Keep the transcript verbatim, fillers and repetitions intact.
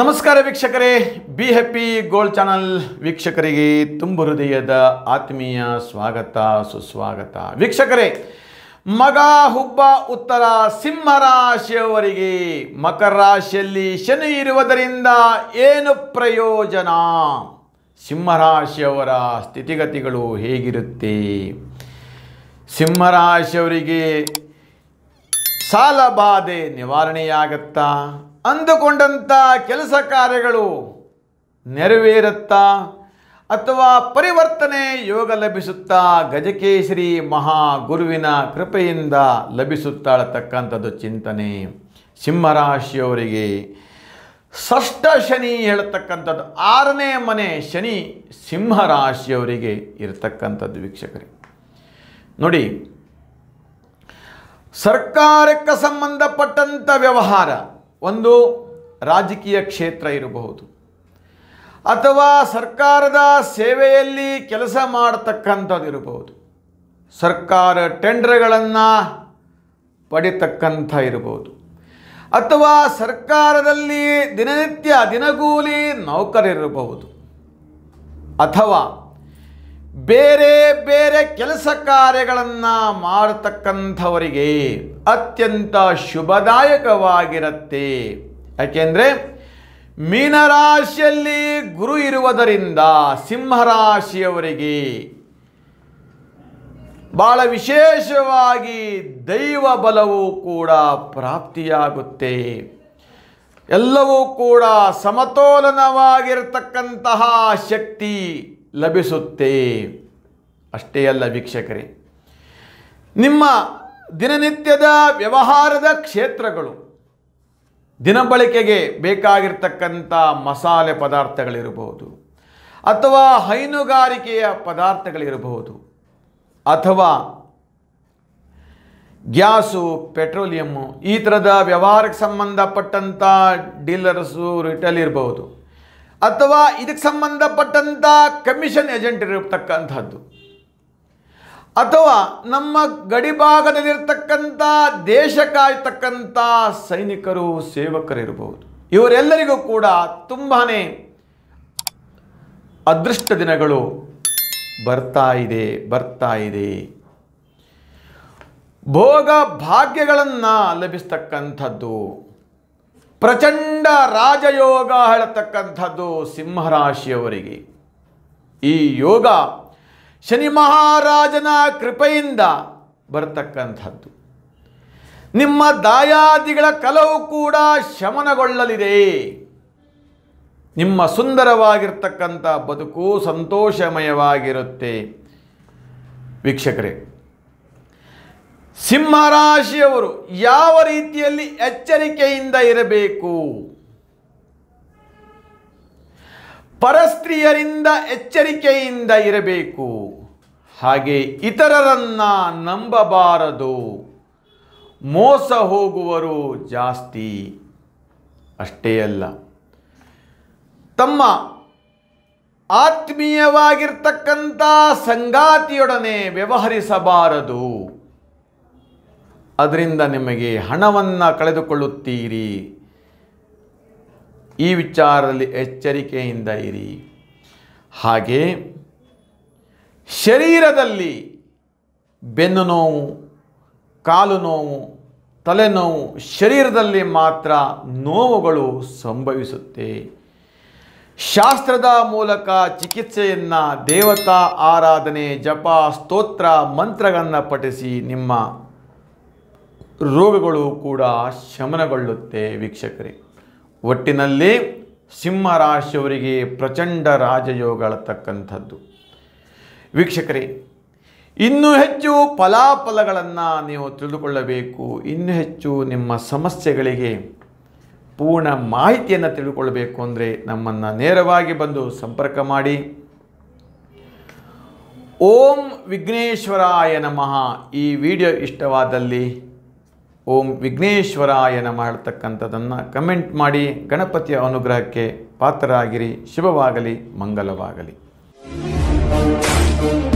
ನಮಸ್ಕಾರ ವೀಕ್ಷಕರೇ, be happy gold channel ವೀಕ್ಷಕರಿಗೆ ತುಂಬ ಹೃದಯದ ಆತ್ಮೀಯ ಸ್ವಾಗತ ಸುಸ್ವಾಗತ. ವೀಕ್ಷಕರೇ, ಮಗ ಹುಬ್ಬ ಉತ್ತರ ಸಿಂಹ ರಾಶಿಯವರಿಗೆ ಮಕರ ರಾಶಿಯಲ್ಲಿ ಶನಿ ಇರುವುದರಿಂದ ಏನು ಪ್ರಯೋಜನ, ಸಿಂಹ ರಾಶಿಯವರ ಸ್ಥಿತಿಗತಿಗಳು ಹೇಗಿರುತ್ತೆ, ಸಿಂಹ ರಾಶಿಯವರಿಗೆ ಸಾಲ ಬಾಧೆ ನಿವಾರಣೆಯಾಗುತ್ತಾ, ಅಂದುಕೊಂಡಂಥ ಕೆಲಸ ಕಾರ್ಯಗಳು ನೆರವೇರುತ್ತಾ ಅಥವಾ ಪರಿವರ್ತನೆ ಯೋಗ ಲಭಿಸುತ್ತಾ ಗಜಕೇಶ್ರೀ ಮಹಾ ಗುರುವಿನ ಕೃಪೆಯಿಂದ ಲಭಿಸುತ್ತಾಳತಕ್ಕಂಥದ್ದು ಚಿಂತನೆ. ಸಿಂಹರಾಶಿಯವರಿಗೆ ಷಷ್ಠ ಶನಿ ಹೇಳ್ತಕ್ಕಂಥದ್ದು ಆರನೇ ಮನೆ ಶನಿ ಸಿಂಹರಾಶಿಯವರಿಗೆ ಇರತಕ್ಕಂಥದ್ದು. ವೀಕ್ಷಕರೇ ನೋಡಿ, ಸರ್ಕಾರಕ್ಕೆ ಸಂಬಂಧಪಟ್ಟಂಥ ವ್ಯವಹಾರ, ಒಂದು ರಾಜಕೀಯ ಕ್ಷೇತ್ರ ಇರಬಹುದು ಅಥವಾ ಸರ್ಕಾರದ ಸೇವೆಯಲ್ಲಿ ಕೆಲಸ ಮಾಡತಕ್ಕಂಥದ್ದು ಇರಬಹುದು, ಸರ್ಕಾರ ಟೆಂಡರ್ಗಳನ್ನು ಪಡೆತಕ್ಕಂಥ ಇರಬಹುದು ಅಥವಾ ಸರ್ಕಾರದಲ್ಲಿ ದಿನನಿತ್ಯ ದಿನಗೂಲಿ ನೌಕರರಿರಬಹುದು ಅಥವಾ ಬೇರೆ ಬೇರೆ ಕೆಲಸ ಕಾರ್ಯಗಳನ್ನು ಮಾಡತಕ್ಕಂಥವರಿಗೆ ಅತ್ಯಂತ ಶುಭದಾಯಕವಾಗಿರುತ್ತೆ. ಯಾಕೆಂದರೆ ಮೀನರಾಶಿಯಲ್ಲಿ ಗುರು ಇರುವುದರಿಂದ ಸಿಂಹರಾಶಿಯವರಿಗೆ ಭಾಳ ವಿಶೇಷವಾಗಿ ದೈವ ಬಲವೂ ಕೂಡ ಪ್ರಾಪ್ತಿಯಾಗುತ್ತೆ. ಎಲ್ಲವೂ ಕೂಡ ಸಮತೋಲನವಾಗಿರತಕ್ಕಂತಹ ಶಕ್ತಿ ಲಭಿಸುತ್ತೆ. ಅಷ್ಟೇ ಅಲ್ಲ ವೀಕ್ಷಕರೇ, ನಿಮ್ಮ ದಿನನಿತ್ಯದ ವ್ಯವಹಾರದ ಕ್ಷೇತ್ರಗಳು, ದಿನಬಳಕೆಗೆ ಬೇಕಾಗಿರ್ತಕ್ಕಂಥ ಮಸಾಲೆ ಪದಾರ್ಥಗಳಿರಬಹುದು ಅಥವಾ ಹೈನುಗಾರಿಕೆಯ ಪದಾರ್ಥಗಳಿರಬಹುದು ಅಥವಾ ಗ್ಯಾಸು ಪೆಟ್ರೋಲಿಯಮ್ಮು ಈ ಥರದ ವ್ಯವಹಾರಕ್ಕೆ ಸಂಬಂಧಪಟ್ಟಂಥ ಡೀಲರ್ಸು ರಿಟೇಲ್ ಇರಬಹುದು ಅಥವಾ ಇದಕ್ಕೆ ಸಂಬಂಧಪಟ್ಟಂಥ ಕಮಿಷನ್ ಏಜೆಂಟ್ ಇರತಕ್ಕಂಥದ್ದು ಅಥವಾ ನಮ್ಮ ಗಡಿಭಾಗದಲ್ಲಿರ್ತಕ್ಕಂಥ ದೇಶ ಕಾಯ್ತಕ್ಕಂಥ ಸೈನಿಕರು ಸೇವಕರಿರಬಹುದು. ಇವರೆಲ್ಲರಿಗೂ ಕೂಡ ತುಂಬಾ ಅದೃಷ್ಟ ದಿನಗಳು ಬರ್ತಾ ಇದೆ ಬರ್ತಾ ಇದೆ ಭೋಗ ಭಾಗ್ಯಗಳನ್ನು ಲಭಿಸ್ತಕ್ಕಂಥದ್ದು ಪ್ರಚಂಡ ರಾಜಯೋಗ ಹೇಳತಕ್ಕಂಥದ್ದು ಸಿಂಹರಾಶಿಯವರಿಗೆ. ಈ ಯೋಗ ಶನಿ ಮಹಾರಾಜನ ಕೃಪೆಯಿಂದ ಬರತಕ್ಕಂಥದ್ದು. ನಿಮ್ಮ ದಾಯಾದಿಗಳ ಕಲವು ಕೂಡ ಶಮನಗೊಳ್ಳಲಿದೆ. ನಿಮ್ಮ ಸುಂದರವಾಗಿರ್ತಕ್ಕಂಥ ಬದುಕು ಸಂತೋಷಮಯವಾಗಿರುತ್ತೆ. ವೀಕ್ಷಕರೇ, ಸಿಂಹರಾಶಿಯವರು ಯಾವ ರೀತಿಯಲ್ಲಿ ಎಚ್ಚರಿಕೆಯಿಂದ ಇರಬೇಕು, ಪರಸ್ತ್ರೀಯರಿಂದ ಎಚ್ಚರಿಕೆಯಿಂದ ಇರಬೇಕು, ಹಾಗೆ ಇತರರನ್ನು ನಂಬಬಾರದು, ಮೋಸ ಹೋಗುವರು ಜಾಸ್ತಿ. ಅಷ್ಟೇ ಅಲ್ಲ, ತಮ್ಮ ಆತ್ಮೀಯವಾಗಿರ್ತಕ್ಕಂಥ ಸಂಗಾತಿಯೊಡನೆ ವ್ಯವಹರಿಸಬಾರದು, ಅದರಿಂದ ನಿಮಗೆ ಹಣವನ್ನು ಕಳೆದುಕೊಳ್ಳುತ್ತೀರಿ. ಈ ವಿಚಾರದಲ್ಲಿ ಎಚ್ಚರಿಕೆಯಿಂದ ಇರಿ. ಹಾಗೆ ಶರೀರದಲ್ಲಿ ಬೆನ್ನು ನೋವು, ಕಾಲು ನೋವು, ತಲೆನೋವು, ಶರೀರದಲ್ಲಿ ಮಾತ್ರ ನೋವುಗಳು ಸಂಭವಿಸುತ್ತೆ. ಶಾಸ್ತ್ರದ ಮೂಲಕ ಚಿಕಿತ್ಸೆಯನ್ನು, ದೇವತಾ ಆರಾಧನೆ, ಜಪ, ಸ್ತೋತ್ರ, ಮಂತ್ರಗಳನ್ನು ಪಠಿಸಿ ನಿಮ್ಮ ರೋಗಗಳು ಕೂಡ ಶಮನಗೊಳ್ಳುತ್ತೆ. ವೀಕ್ಷಕರೇ, ಒಟ್ಟಿನಲ್ಲಿ ಸಿಂಹರಾಶಿಯವರಿಗೆ ಪ್ರಚಂಡ ರಾಜಯೋಗಗಳತಕ್ಕಂಥದ್ದು. ವೀಕ್ಷಕರೇ, ಇನ್ನೂ ಹೆಚ್ಚು ಫಲಾಫಲಗಳನ್ನು ನೀವು ತಿಳಿದುಕೊಳ್ಳಬೇಕು, ಇನ್ನೂ ಹೆಚ್ಚು ನಿಮ್ಮ ಸಮಸ್ಯೆಗಳಿಗೆ ಪೂರ್ಣ ಮಾಹಿತಿಯನ್ನು ತಿಳಿದುಕೊಳ್ಳಬೇಕು ಅಂದರೆ ನಮ್ಮನ್ನು ನೇರವಾಗಿ ಬಂದು ಸಂಪರ್ಕ ಮಾಡಿ. ಓಂ ವಿಘ್ನೇಶ್ವರಾಯ ನಮಃ. ಈ ವಿಡಿಯೋ ಇಷ್ಟವಾದಲ್ಲಿ ಓಂ ವಿಘ್ನೇಶ್ವರಾಯ ನಮಃ ಹೇಳ್ತಕ್ಕಂಥದ್ದನ್ನು ಕಮೆಂಟ್ ಮಾಡಿ. ಗಣಪತಿಯ ಅನುಗ್ರಹಕ್ಕೆ ಪಾತ್ರರಾಗಿರಿ. ಶುಭವಾಗಲಿ, ಮಂಗಲವಾಗಲಿ.